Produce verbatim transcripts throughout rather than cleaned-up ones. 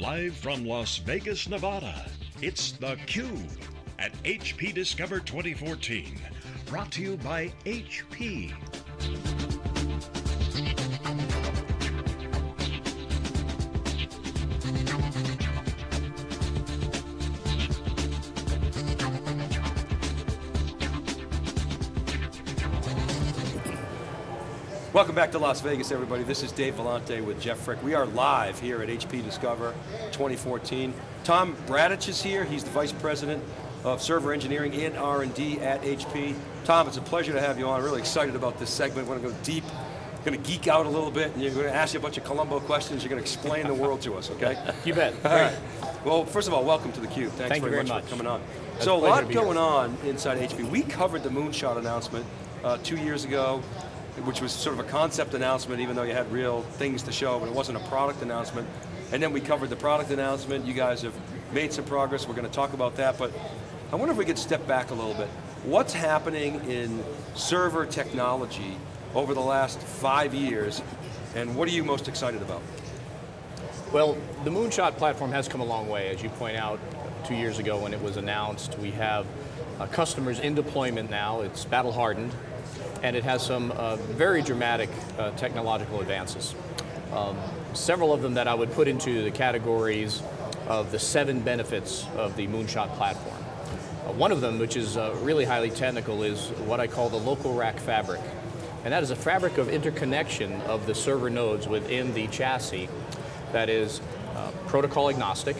Live from Las Vegas, Nevada, it's theCUBE at H P Discover twenty fourteen. Brought to you by H P. Welcome back to Las Vegas, everybody. This is Dave Vellante with Jeff Frick. We are live here at H P Discover twenty fourteen. Tom Bradicich is here. He's the Vice President of Server Engineering and R and D at H P. Tom, it's a pleasure to have you on. Really excited about this segment. We're going to go deep, going to geek out a little bit, and you're going to ask you a bunch of Columbo questions. You're going to explain the world to us, okay? You bet. All right. Well, first of all, welcome to theCUBE. Thanks Thank very, very much, much for coming on. That's so a lot going here. on inside H P. We covered the Moonshot announcement uh, two years ago, which was sort of a concept announcement, even though you had real things to show, but it wasn't a product announcement. And then we covered the product announcement. You guys have made some progress. We're going to talk about that, but I wonder if we could step back a little bit. What's happening in server technology over the last five years, and what are you most excited about? Well, the Moonshot platform has come a long way, as you point out. Two years ago when it was announced, we have uh, customers in deployment now. It's battle hardened, and it has some uh, very dramatic uh, technological advances. Um, several of them that I would put into the categories of the seven benefits of the Moonshot platform. Uh, one of them, which is uh, really highly technical, is what I call the local rack fabric. And that is a fabric of interconnection of the server nodes within the chassis that is uh, protocol agnostic.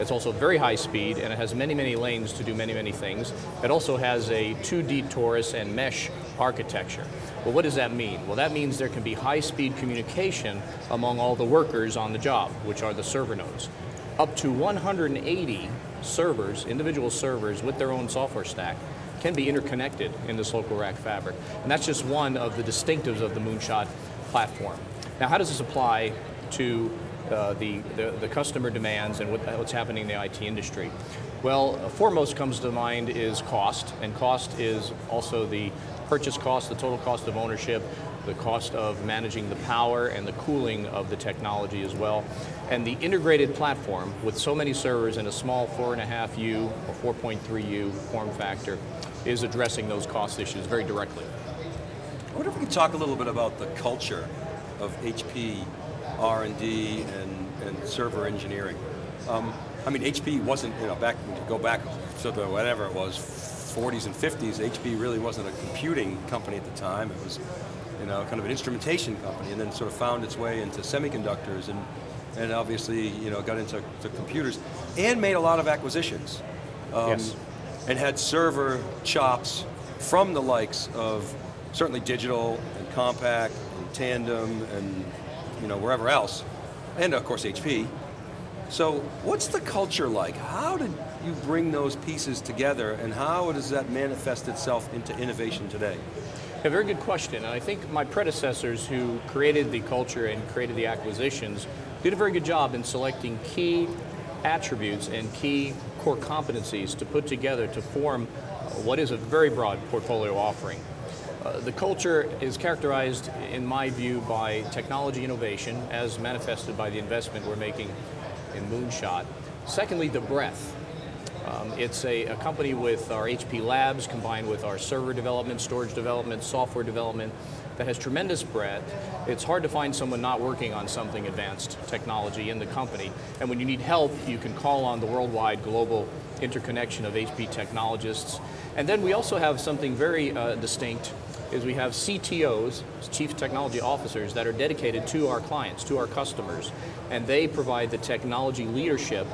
It's also very high speed, and it has many, many lanes to do many, many things. It also has a two D torus and mesh architecture. Well, what does that mean? Well, that means there can be high speed communication among all the workers on the job, which are the server nodes. Up to one hundred eighty servers, individual servers with their own software stack, can be interconnected in this local rack fabric. And that's just one of the distinctives of the Moonshot platform. Now, how does this apply to Uh, the, the, the customer demands and what, what's happening in the I T industry? Well, foremost comes to mind is cost, and cost is also the purchase cost, the total cost of ownership, the cost of managing the power and the cooling of the technology as well. And the integrated platform with so many servers in a small four point five U or four point three U form factor is addressing those cost issues very directly. I wonder if we could talk a little bit about the culture of H P R and D and, and server engineering. Um, I mean, H P wasn't, you know, back, to go back to the whatever it was, forties and fifties, H P really wasn't a computing company at the time. It was, you know, kind of an instrumentation company, and then sort of found its way into semiconductors, and, and obviously, you know, got into to computers, and made a lot of acquisitions. Um, yes. And had server chops from the likes of certainly Digital, and Compaq, and Tandem, and you know, wherever else, and of course H P. So what's the culture like? How did you bring those pieces together, and how does that manifest itself into innovation today? A very good question, and I think my predecessors who created the culture and created the acquisitions did a very good job in selecting key attributes and key core competencies to put together to form what is a very broad portfolio offering. Uh, the culture is characterized, in my view, by technology innovation, as manifested by the investment we're making in Moonshot. Secondly, the breadth. Um, it's a, a company with our H P labs combined with our server development, storage development, software development that has tremendous breadth. It's hard to find someone not working on something advanced technology in the company. And when you need help, you can call on the worldwide global interconnection of H P technologists. And then we also have something very uh, distinct, is we have C T Os, Chief Technology Officers, that are dedicated to our clients, to our customers, and they provide the technology leadership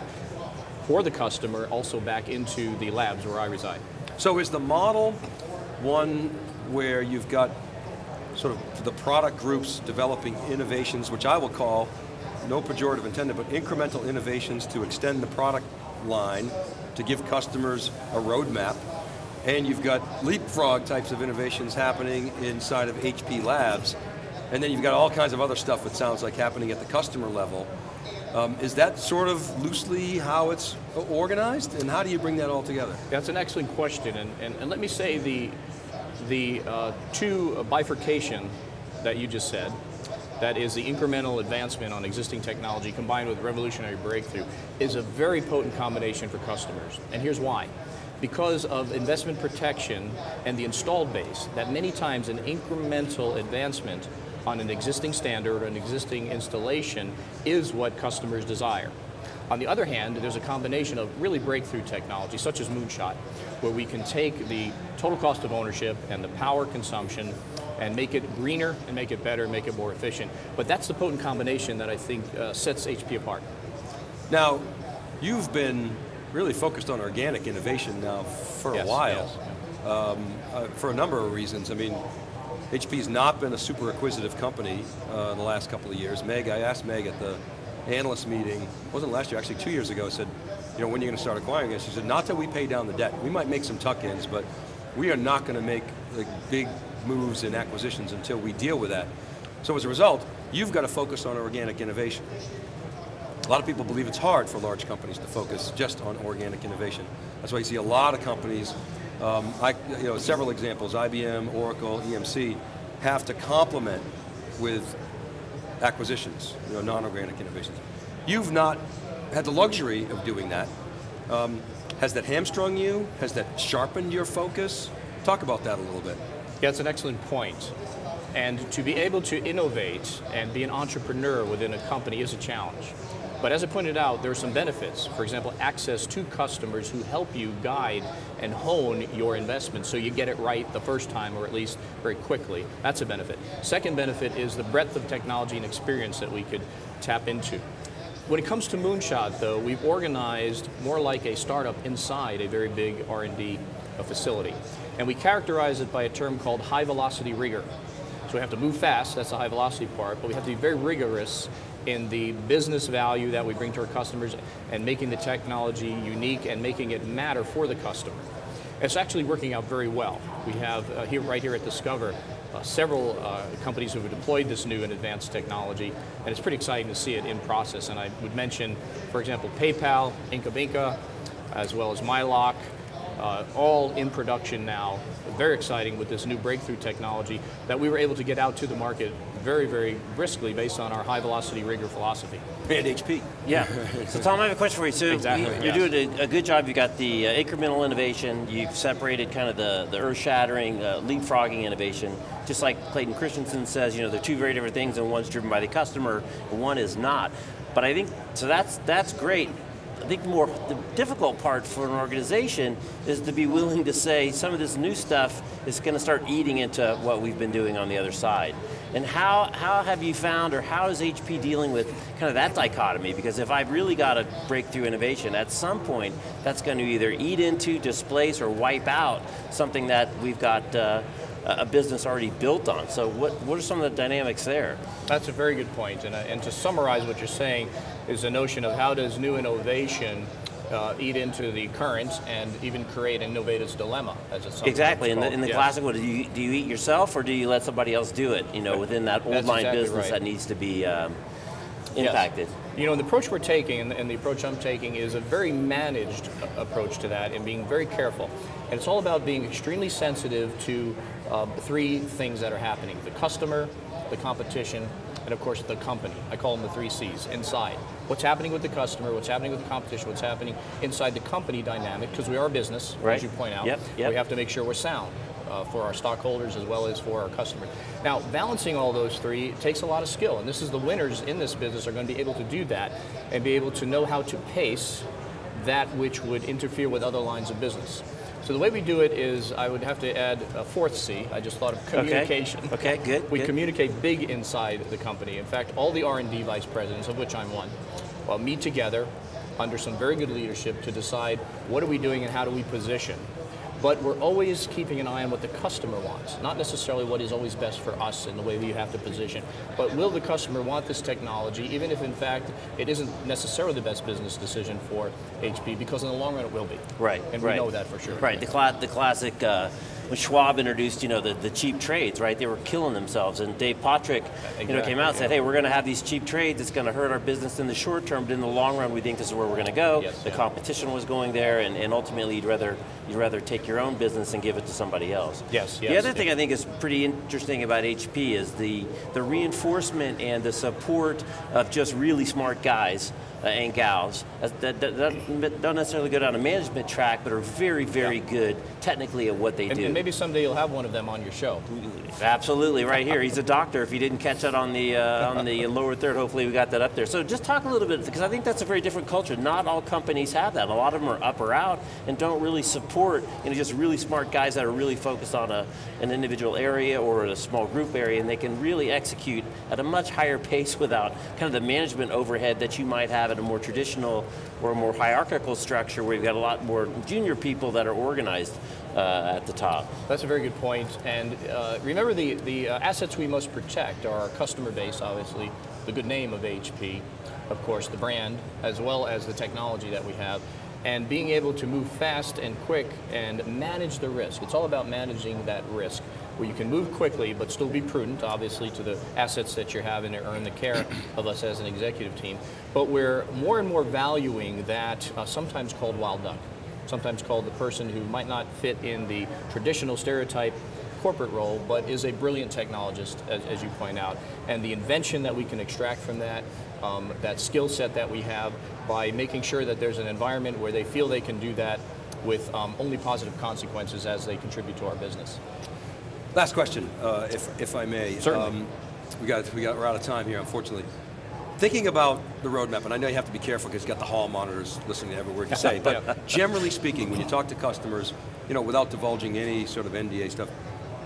for the customer, also back into the labs where I reside. So is the model one where you've got sort of the product groups developing innovations, which I will call, no pejorative intended, but incremental innovations to extend the product line, to give customers a roadmap, and you've got leapfrog types of innovations happening inside of H P Labs, and then you've got all kinds of other stuff that sounds like happening at the customer level. Um, is that sort of loosely how it's organized, and how do you bring that all together? That's an excellent question, and, and, and let me say the, the uh, two bifurcation that you just said that is the incremental advancement on existing technology combined with revolutionary breakthrough, is a very potent combination for customers. And here's why. Because of investment protection and the installed base, that many times an incremental advancement on an existing standard or an existing installation is what customers desire. On the other hand, there's a combination of really breakthrough technology, such as Moonshot, where we can take the total cost of ownership and the power consumption and make it greener and make it better, make it more efficient. But that's the potent combination that I think uh, sets H P apart. Now, you've been really focused on organic innovation now for yes, a while, yes. um, uh, for a number of reasons. I mean, H P's not been a super acquisitive company uh, in the last couple of years. Meg, I asked Meg at the analyst meeting, wasn't last year, actually two years ago, said, you know, when are you going to start acquiring it? She said, not till we pay down the debt. We might make some tuck-ins, but we are not going to make like, big moves in acquisitions until we deal with that. So as a result, you've got to focus on organic innovation. A lot of people believe it's hard for large companies to focus just on organic innovation. That's why you see a lot of companies, um, I, you know, several examples, I B M, Oracle, E M C, have to complement with acquisitions, you know, non-organic innovations. You've not had the luxury of doing that. Um, has that hamstrung you? Has that sharpened your focus? Talk about that a little bit. Yeah, that's an excellent point. And to be able to innovate and be an entrepreneur within a company is a challenge. But as I pointed out, there are some benefits. For example, access to customers who help you guide and hone your investment so you get it right the first time, or at least very quickly. That's a benefit. Second benefit is the breadth of technology and experience that we could tap into. When it comes to Moonshot, though, we've organized more like a startup inside a very big R and D facility. And we characterize it by a term called high velocity rigor. So we have to move fast, that's the high velocity part, but we have to be very rigorous in the business value that we bring to our customers and making the technology unique and making it matter for the customer. It's actually working out very well. We have uh, here, right here at Discover, uh, several uh, companies who have deployed this new and advanced technology, and it's pretty exciting to see it in process. And I would mention, for example, PayPal, IncaBinca, as well as Mylock, uh, all in production now. Very exciting with this new breakthrough technology that we were able to get out to the market very, very briskly based on our high velocity rigor philosophy. And H P. Yeah. So Tom, I have a question for you. So exactly, you, you're yes. doing a, a good job. You've got the uh, incremental innovation. You've separated kind of the, the earth-shattering, uh, leapfrogging innovation. Just like Clayton Christensen says, you know, they're two very different things, and one's driven by the customer, and one is not. But I think, so that's, that's great. I think more the difficult part for an organization is to be willing to say some of this new stuff is going to start eating into what we've been doing on the other side. And how, how have you found, or how is H P dealing with kind of that dichotomy? Because if I've really got a breakthrough innovation, at some point that's going to either eat into, displace, or wipe out something that we've got uh, a business already built on. So what, what are some of the dynamics there? That's a very good point, and, uh, and to summarize what you're saying is the notion of how does new innovation uh, eat into the current and even create an innovator's dilemma, as it's Exactly, in the, in the yes. classic one, do you, do you eat yourself or do you let somebody else do it, you know, within that old That's line exactly business right. that needs to be um, impacted? Yes. You know, the approach we're taking, and the, and the approach I'm taking, is a very managed approach to that and being very careful. And it's all about being extremely sensitive to uh, three things that are happening: the customer, the competition, and of course the company. I call them the three C's, inside. What's happening with the customer, what's happening with the competition, what's happening inside the company dynamic, because we are a business, right. as you point out. Yep, yep. We have to make sure we're sound uh, for our stockholders as well as for our customers. Now, balancing all those three takes a lot of skill, and this is the winners in this business are going to be able to do that and be able to know how to pace that which would interfere with other lines of business. So the way we do it is, I would have to add a fourth C. I just thought of communication. Okay, okay good. We good. communicate big inside the company. In fact, all the R and D vice presidents, of which I'm one, well, meet together under some very good leadership to decide what are we doing and how do we position. But we're always keeping an eye on what the customer wants, not necessarily what is always best for us in the way we have to position, but will the customer want this technology, even if in fact it isn't necessarily the best business decision for H P, because in the long run it will be. Right, And right. we know that for sure. Right, the, cl the classic, uh, when Schwab introduced, you know, the, the cheap trades, right? They were killing themselves, and Dave Patrick, exactly, you know, came out and said, hey, we're going to have these cheap trades, it's going to hurt our business in the short term, but in the long run, we think this is where we're going to go. Yes, the yeah. competition was going there, and, and ultimately, you'd rather, you'd rather take your own business and give it to somebody else. Yes, yes. The other yeah. thing I think is pretty interesting about H P is the, the reinforcement and the support of just really smart guys Uh, and gals that, that, that don't necessarily go down a management track, but are very, very yeah. good technically at what they and, do. And maybe someday you'll have one of them on your show. Absolutely, right here. He's a doctor. If you didn't catch that on the uh, on the lower third, hopefully we got that up there. So just talk a little bit, because I think that's a very different culture. Not all companies have that. A lot of them are up or out and don't really support, you know, just really smart guys that are really focused on a an individual area or a small group area, and they can really execute at a much higher pace without kind of the management overhead that you might have in a more traditional or a more hierarchical structure where you've got a lot more junior people that are organized uh, at the top. That's a very good point. And uh, remember, the, the uh, assets we must protect are our customer base, obviously, the good name of H P, of course, the brand, as well as the technology that we have, and being able to move fast and quick and manage the risk. It's all about managing that risk, where you can move quickly but still be prudent, obviously, to the assets that you have and earn the care of us as an executive team. But we're more and more valuing that uh, sometimes called wild duck, sometimes called the person who might not fit in the traditional stereotype corporate role, but is a brilliant technologist, as, as you point out. And the invention that we can extract from that, um, that skill set that we have, by making sure that there's an environment where they feel they can do that with um, only positive consequences as they contribute to our business. Last question, uh, if, if I may. Certainly. Um, we got, we got, we're out of time here, unfortunately. Thinking about the roadmap, and I know you have to be careful because you've got the hall monitors listening to every word you say, but yeah. generally speaking, when you talk to customers, you know, without divulging any sort of N D A stuff,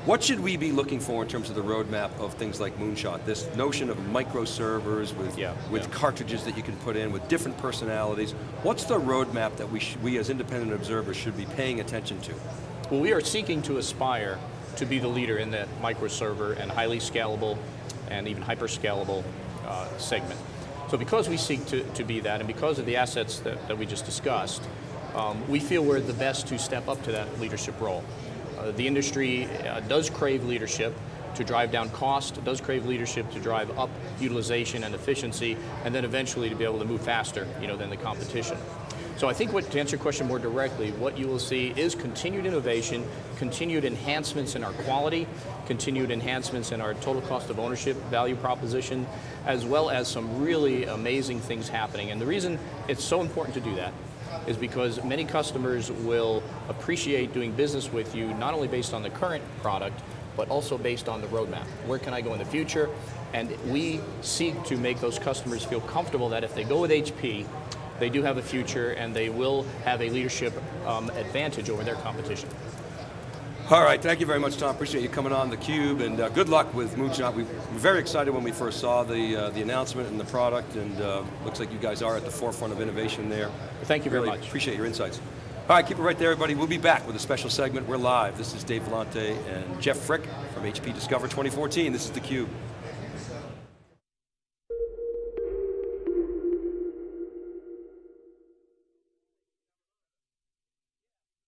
what should we be looking for in terms of the roadmap of things like Moonshot? This notion of micro servers with, yeah, with yeah. cartridges that you can put in with different personalities. What's the roadmap that we, we as independent observers should be paying attention to? Well, we are seeking to aspire to be the leader in that microserver and highly scalable and even hyper-scalable uh, segment. So because we seek to, to be that, and because of the assets that, that we just discussed, um, we feel we're the best to step up to that leadership role. Uh, the industry uh, does crave leadership to drive down cost, does crave leadership to drive up utilization and efficiency, and then eventually to be able to move faster, you know, than the competition. So I think what, to answer your question more directly, what you will see is continued innovation, continued enhancements in our quality, continued enhancements in our total cost of ownership value proposition, as well as some really amazing things happening. And the reason it's so important to do that is because many customers will appreciate doing business with you, not only based on the current product, but also based on the roadmap. Where can I go in the future? And we seek to make those customers feel comfortable that if they go with H P, they do have a future, and they will have a leadership um, advantage over their competition. All right, thank you very much, Tom. Appreciate you coming on theCUBE, and uh, good luck with Moonshot. We were very excited when we first saw the uh, the announcement and the product, and uh, looks like you guys are at the forefront of innovation there. Thank you very really much. Appreciate your insights. All right, keep it right there, everybody. We'll be back with a special segment. We're live. This is Dave Vellante and Jeff Frick from H P Discover twenty fourteen. This is theCUBE.